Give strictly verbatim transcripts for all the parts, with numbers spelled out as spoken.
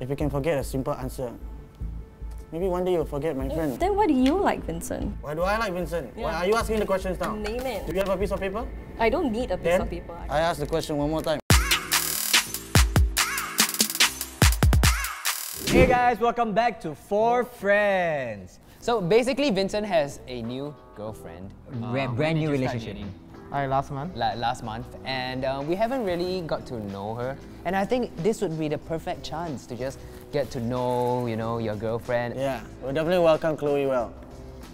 If you can forget a simple answer, maybe one day you'll forget, my friend. Then why do you like Vincent? Why do I like Vincent? Yeah. Why are you asking the questions now? Name it. Do you have a piece of paper? I don't need a piece then, of paper. I asked the question one more time. Hey guys, welcome back to Four Friends. So basically, Vincent has a new girlfriend. Um, brand new relationship. Alright, last month. La last month. And uh, we haven't really got to know her. And I think this would be the perfect chance to just get to know, you know, your girlfriend. Yeah, we'll definitely welcome Chloe well.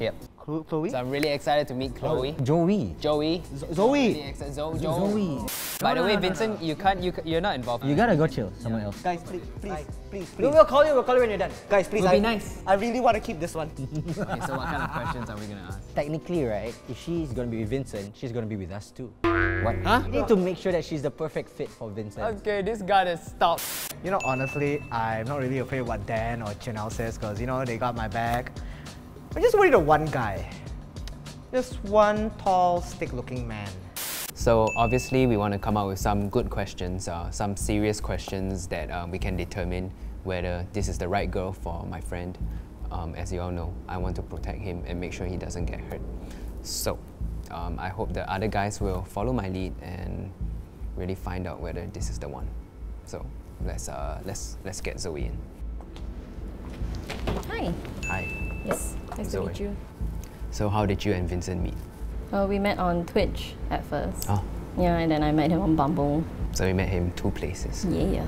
Yep. Cl Chloe? So I'm really excited to meet Chloe. Oh, Joey. Joey. Z Zoe. Really Zo Zo Zoe. By no, the way, no, no, Vincent, no, no. you can't, you, you're not involved. You gotta go chill somewhere yeah. else. Guys, please, please, Guys, please, please. We'll call you, we'll call you when you're done. Guys, please. It'll I, be nice. I really want to keep this one. Okay, so what kind of questions are we gonna ask? Technically, right, if she's gonna be with Vincent, she's gonna be with us too. What? Huh? You need to make sure that she's the perfect fit for Vincent. Okay, this guy is stop. You know, honestly, I'm not really afraid of what Dan or Chanel says, because, you know, they got my back. I'm just worried of one guy. Just one tall, stick-looking man. So obviously we want to come up with some good questions, uh, some serious questions that um, we can determine whether this is the right girl for my friend. Um, as you all know, I want to protect him and make sure he doesn't get hurt. So um, I hope the other guys will follow my lead and really find out whether this is the one. So let's uh, let's let's get Zoe in. Hi. Hi. Yes, nice Zoe. to meet you. So how did you and Vincent meet? Uh, we met on Twitch at first. Oh. Yeah, and then I met him on Bumble. So you met him two places? Yeah.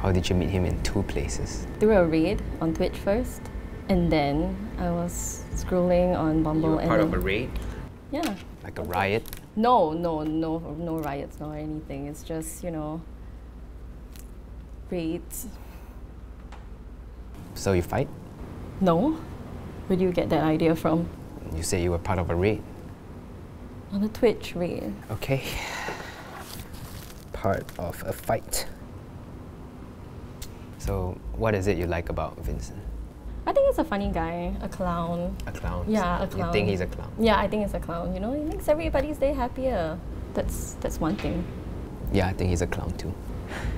How did you meet him in two places? Through a raid on Twitch first, and then I was scrolling on Bumble. You were and part then... of a raid? Yeah. Like a riot? No, no, no, no riots, not anything. It's just, you know, raids. So you fight? No. Where do you get that idea from? You say you were part of a raid. On a Twitch raid. Okay. Part of a fight. So, what is it you like about Vincent? I think he's a funny guy, a clown. A clown? Yeah, a clown. You think he's a clown? Yeah, I think he's a clown. You know, he makes everybody's day happier. That's, that's one thing. Yeah, I think he's a clown too.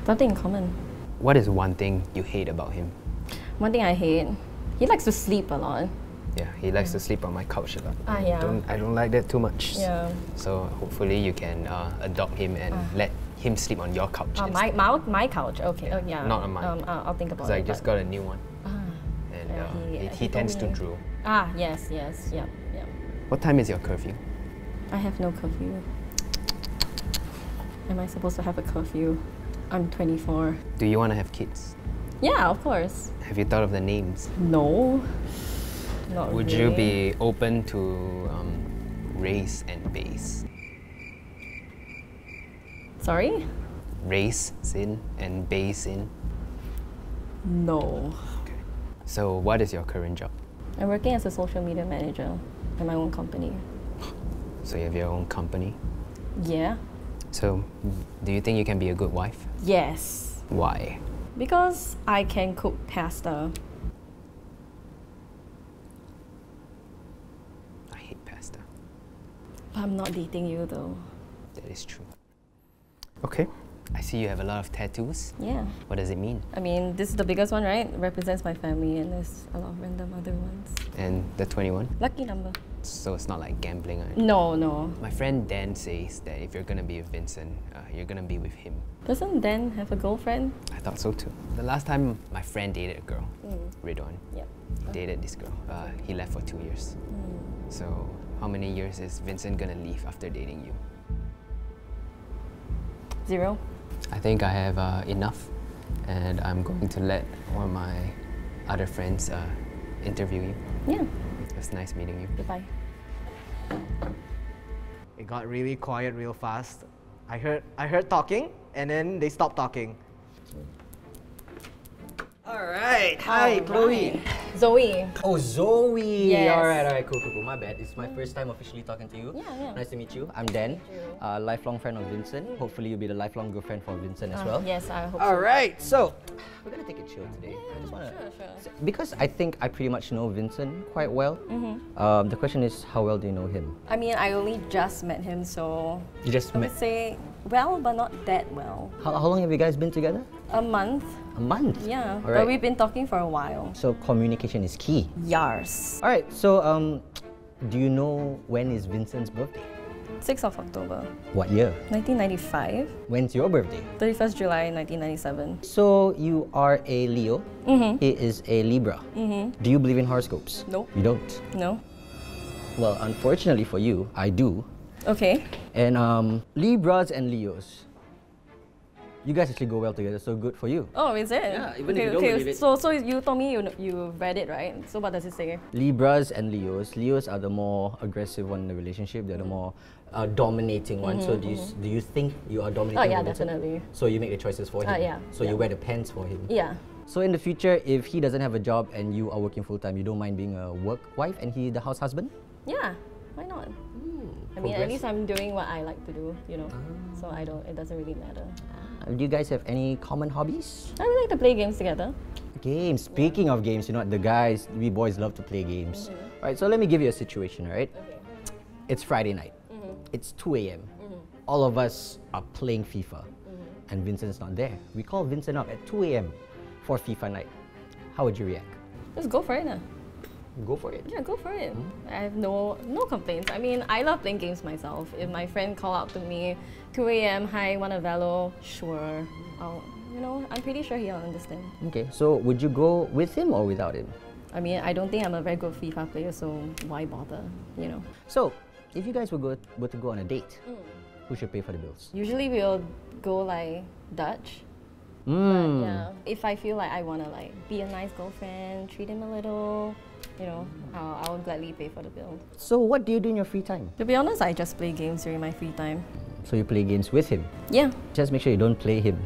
Something in common. What is one thing you hate about him? One thing I hate? He likes to sleep a lot. Yeah, he likes to sleep on my couch a lot. Ah, yeah. Don't, I don't like that too much. Yeah. So hopefully you can uh, adopt him and uh. let him sleep on your couch. Uh, my, my, my couch, okay. Yeah. Uh, yeah. Not on mine. Um, uh, I'll think about it. Because I just got a new one. Ah. And yeah, uh, he, he, he tends to drool. Ah, yes, yes, yeah, yeah. What time is your curfew? I have no curfew. Am I supposed to have a curfew? I'm twenty-four. Do you want to have kids? Yeah, of course. Have you thought of the names? No. Not Would really. you be open to um, race and base? Sorry? Race sin and base sin? No. Okay. So what is your current job? I'm working as a social media manager in my own company. So you have your own company? Yeah. So do you think you can be a good wife? Yes. Why? Because I can cook pasta. I'm not dating you though. That is true. Okay. I see you have a lot of tattoos. Yeah. What does it mean? I mean, this is the biggest one, right? It represents my family, and there's a lot of random other ones. And the twenty-one? Lucky number. So it's not like gambling or anything? No, no. My friend Dan says that if you're gonna be with Vincent, uh, you're gonna be with him. Doesn't Dan have a girlfriend? I thought so too. The last time my friend dated a girl, mm. Ridhwan, yeah. he dated this girl. Uh, he left for two years. Mm. So how many years is Vincent gonna leave after dating you? Zero. I think I have uh, enough, and I'm going to let one of my other friends uh, interview you. Yeah. It was nice meeting you. Goodbye. It got really quiet real fast. I heard, I heard talking, and then they stopped talking. All right. Hi, all Chloe. Right. Zoe. Oh, Zoe. Yes. All right, all right, cool, cool, cool. My bad. It's my first time officially talking to you. Yeah, yeah. Nice to meet you. I'm Dan, uh, lifelong friend of Vincent. Hopefully, you'll be the lifelong girlfriend for Vincent as uh, well. Yes, I hope all so. All right, so we're gonna take it chill today. Yeah, I just wanna, sure, sure. Because I think I pretty much know Vincent quite well. Mm-hmm. um, the question is, how well do you know him? I mean, I only just met him, so you just I met. Would say well, but not that well. How, how long have you guys been together? A month. A month? Yeah, right. But we've been talking for a while. So communication is key. Yars. All right, so um, do you know when is Vincent's birthday? sixth of October. What year? nineteen ninety-five. When's your birthday? thirty-first July nineteen ninety-seven. So you are a Leo. Mm-hmm. He is a Libra. Mm-hmm. Do you believe in horoscopes? No. You don't? No. Well, unfortunately for you, I do. Okay. And um, Libras and Leos, you guys actually go well together, so good for you. Oh, is it? Yeah, even okay, if you don't okay. believe it. So, so you told me you, you read it, right? So what does it say? Libras and Leos. Leos are the more aggressive one in the relationship. They're the more uh, dominating one. Mm-hmm, so do you, mm-hmm. do you think you are dominating? Oh yeah, definitely. So you make the choices for him. Uh, yeah. So yeah. you wear the pants for him. Yeah. So in the future, if he doesn't have a job and you are working full-time, you don't mind being a work wife and he the house husband? Yeah, why not? I mean, at least I'm doing what I like to do, you know, ah. so I don't, it doesn't really matter. Ah. Do you guys have any common hobbies? I really like to play games together. Games? Speaking yeah. of games, you know, the guys, we boys love to play games. Mm-hmm. Alright, so let me give you a situation, alright? Okay. It's Friday night. Mm-hmm. It's two A M. Mm-hmm. All of us are playing FIFA. Mm-hmm. And Vincent's not there. We call Vincent up at two A M for FIFA night. How would you react? Just go for it now. Go for it. Yeah, go for it. Mm-hmm. I have no no complaints. I mean, I love playing games myself. If my friend call out to me, two A M, hi, wanna Velo? Sure. I'll, you know, I'm pretty sure he'll understand. Okay, so would you go with him or without him? I mean, I don't think I'm a very good FIFA player, so why bother, you know? So, if you guys were, go, were to go on a date, mm. who should pay for the bills? Usually we'll go like Dutch. Mm. But yeah, if I feel like I wanna like be a nice girlfriend, treat him a little, you know, uh, I will gladly pay for the bill. So what do you do in your free time? To be honest, I just play games during my free time. So you play games with him? Yeah. Just make sure you don't play him.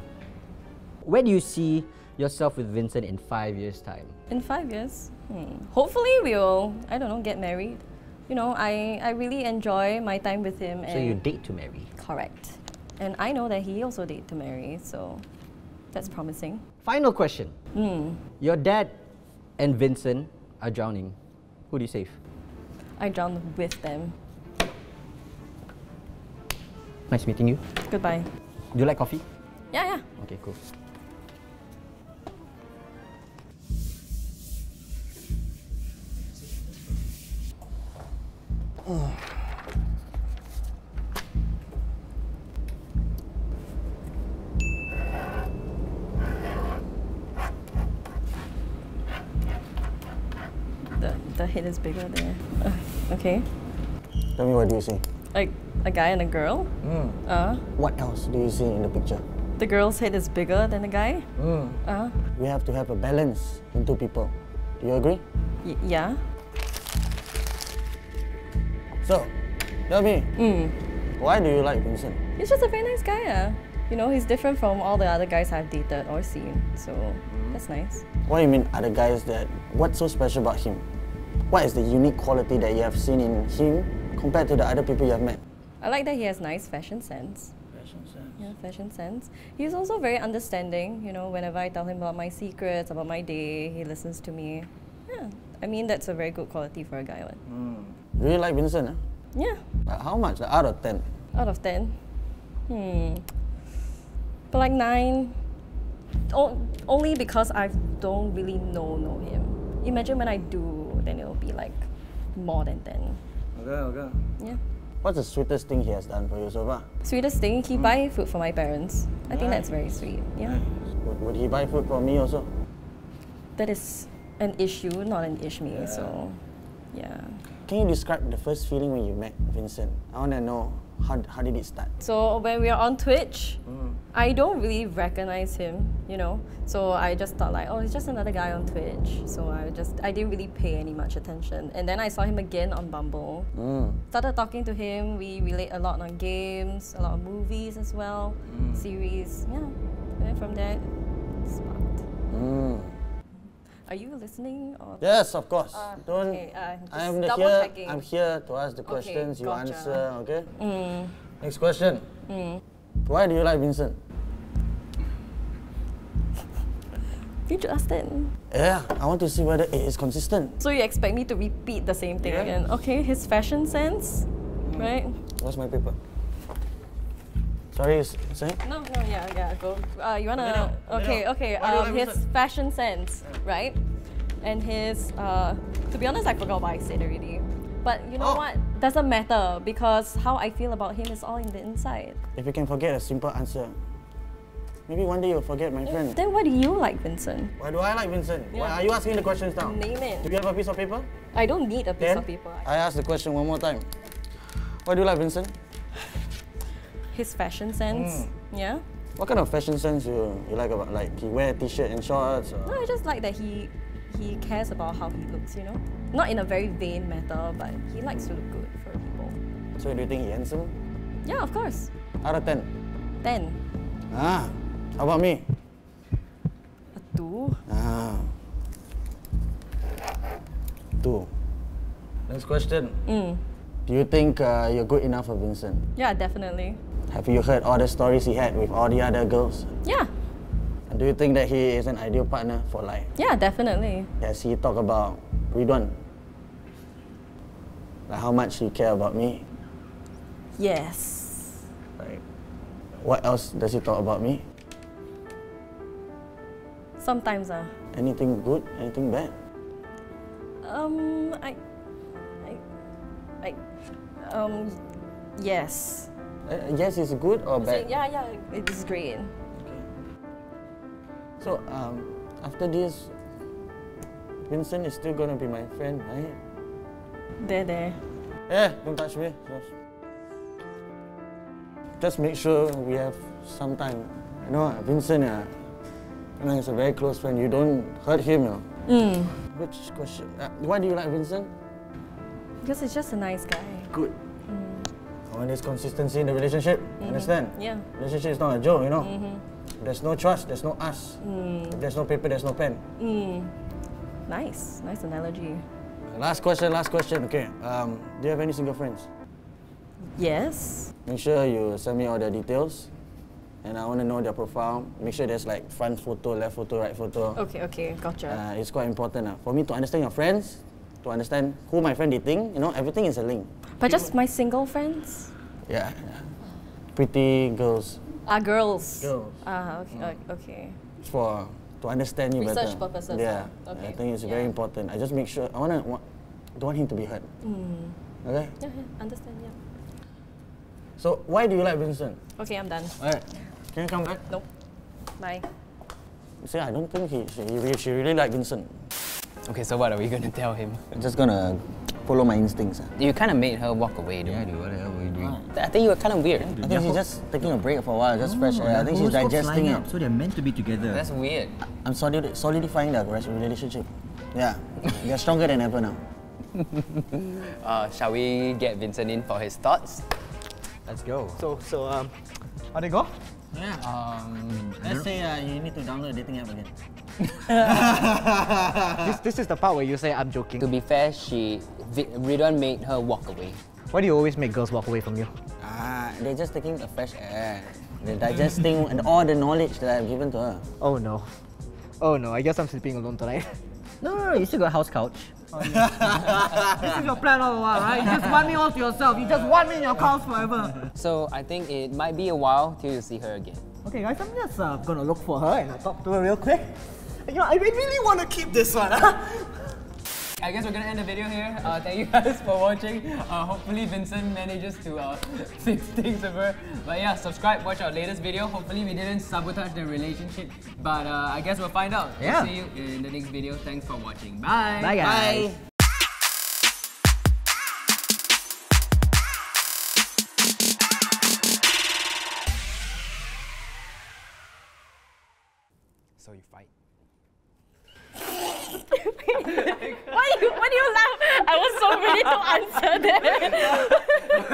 Where do you see yourself with Vincent in five years' time? In five years? Hmm. Hopefully we'll, I don't know, get married. You know, I, I really enjoy my time with him. And so you date to marry? Correct. And I know that he also date to marry, so that's promising. Final question. Hmm. Your dad and Vincent are drowning. Who do you save? I drown with them. Nice meeting you. Goodbye. Do you like coffee? Yeah, yeah. Okay, cool. Oh. The head is bigger there. Uh, okay. Tell me, what do you see? Like a guy and a girl? Mm. Uh, what else do you see in the picture? The girl's head is bigger than the guy? Mm. Uh, we have to have a balance in two people. Do you agree? Y yeah. So, tell me, mm. why do you like Vincent? He's just a very nice guy. Uh. You know, he's different from all the other guys I've dated or seen. So, that's nice. What do you mean other guys that? What's so special about him? What is the unique quality that you have seen in him compared to the other people you have met? I like that he has nice fashion sense. Fashion sense. Yeah, fashion sense. He's also very understanding, you know, whenever I tell him about my secrets, about my day, he listens to me. Yeah, I mean, that's a very good quality for a guy. Like. Mm. Really like Vincent, huh? Yeah. But how much? Like, out of ten? Out of ten? Hmm. But like nine. O only because I don't really know, know him. Imagine when I do, then it'll be like more than ten. Okay, okay. Yeah. What's the sweetest thing he has done for you so far? Sweetest thing? He mm. buy food for my parents. I yeah. think that's very sweet. Yeah. Would, would he buy food for me also? That is an issue, not an ish me, yeah. so yeah. Can you describe the first feeling when you met Vincent? I want to know, how, how did it start? So when we were on Twitch, mm. I don't really recognize him, you know. So I just thought like, oh, he's just another guy on Twitch. So I just, I didn't really pay any much attention. And then I saw him again on Bumble. Mm. Started talking to him. We relate a lot on games, a lot of movies as well, mm. series. Yeah, and then from there, it sparked. Mm. Are you listening? Or yes, of course. Uh, Don't. Okay, uh, I'm the here. Checking. I'm here to ask the questions. Okay, you gotcha. Answer. Okay. Mm. Next question. Mm. Why do you like Vincent? You just asked that. Yeah, I want to see whether it is consistent. So you expect me to repeat the same thing yeah. again? Okay, his fashion sense, mm. right? Where's my paper? Sorry, sorry? No, no, yeah, yeah, go. Uh, you wanna... No, no, no. Okay, okay, um, his fashion sense, right? And his... Uh, to be honest, I forgot what I said already. But you know oh. what? Doesn't matter because how I feel about him is all in the inside. If you can forget a simple answer, maybe one day you'll forget, my friend. Then why do you like Vincent? Why do I like Vincent? Yeah. Why are you asking the questions now? Name it. Do you have a piece of paper? I don't need a piece then, of paper. I asked the question one more time. Why do you like Vincent? His fashion sense, mm. yeah. What kind of fashion sense you you like about like he wear t-shirt and shorts? Or? No, I just like that he he cares about how he looks, you know. Not in a very vain matter, but he likes to look good for people. So do you think he's handsome? Yeah, of course. Out of ten. Ten. Ah, how about me? A two. Ah. Two. Next question. Mm. Do you think uh, you're good enough for Vincent? Yeah, definitely. Have you heard all the stories he had with all the other girls? Yeah. And do you think that he is an ideal partner for life? Yeah, definitely. Yes, he talked about Ridhwan. Like how much he cares about me? Yes. Like, what else does he talk about me? Sometimes, ah. Uh, anything good? Anything bad? Um, I... Like, um, yes. Uh, yes is good or bad? Yeah, yeah, it's great. Okay. So, um, after this, Vincent is still gonna be my friend, right? There, there. Eh, don't touch me. Just, just make sure we have some time. You know, Vincent, uh, you know, he's a very close friend. You don't hurt him, you know. Mm. Which question? Uh, why do you like Vincent? Because he's just a nice guy. Good. Mm. I want this consistency in the relationship. Mm-hmm. Understand? Yeah. Relationship is not a joke, you know. Mm-hmm. There's no trust, there's no us. Mm. If there's no paper, there's no pen. Mm. Nice. Nice analogy. Last question, last question. Okay. Um, do you have any single friends? Yes. Make sure you send me all their details. And I want to know their profile. Make sure there's like front photo, left photo, right photo. Okay, okay. Gotcha. Uh, it's quite important uh, for me to understand your friends. To understand who my friend dating, you know, everything is a link. But just my single friends? Yeah, yeah. Pretty girls. Ah, uh, girls. Girls. Ah, uh, okay, yeah. okay. It's for, to understand you Research better. Research purposes. Yeah, huh? okay. I think it's yeah. very important. I just make sure, I wanna, want, don't want him to be hurt. Mm. Okay? Yeah, yeah, understand, yeah. So, why do you like Vincent? Okay, I'm done. Alright, can you come back? Nope. Bye. See, I don't think he, she, he, she really like Vincent. Okay, so what are we gonna tell him? I'm just gonna follow my instincts. You kind of made her walk away, dude. Yeah, dude, what the hell were you doing? I think you were kind of weird. I think she's just taking a break for a while, just oh, fresh air. I think she's digesting it. Up, so they're meant to be together. That's weird. I'm solid solidifying the relationship. Yeah, they're stronger than ever now. uh, shall we get Vincent in for his thoughts? Let's go. So, so um, how they go? Yeah. Um, Let's say uh, you need to download a dating app again. this, this is the part where you say I'm joking. To be fair, she Ridhwan made her walk away. Why do you always make girls walk away from you? Ah, they're just taking the fresh air. They're digesting and all the knowledge that I've given to her. Oh no. Oh no, I guess I'm sleeping alone tonight. No, no, no, you still got a house couch. Oh, yeah. This is your plan all the while, right? You just want me all to yourself. You just want me in your house forever. So I think it might be a while till you see her again. Okay guys, I'm just uh, gonna look for her and I'll talk to her real quick. You know, I really want to keep this one. Huh? I guess we're going to end the video here. Uh, thank you guys for watching. Uh, hopefully Vincent manages to uh, fix things of her. But yeah, subscribe, watch our latest video. Hopefully we didn't sabotage the relationship. But uh, I guess we'll find out. Yeah. We'll see you in the next video. Thanks for watching. Bye. Bye guys. Bye. So you fight. Why, why do you laugh? I was so ready to answer that.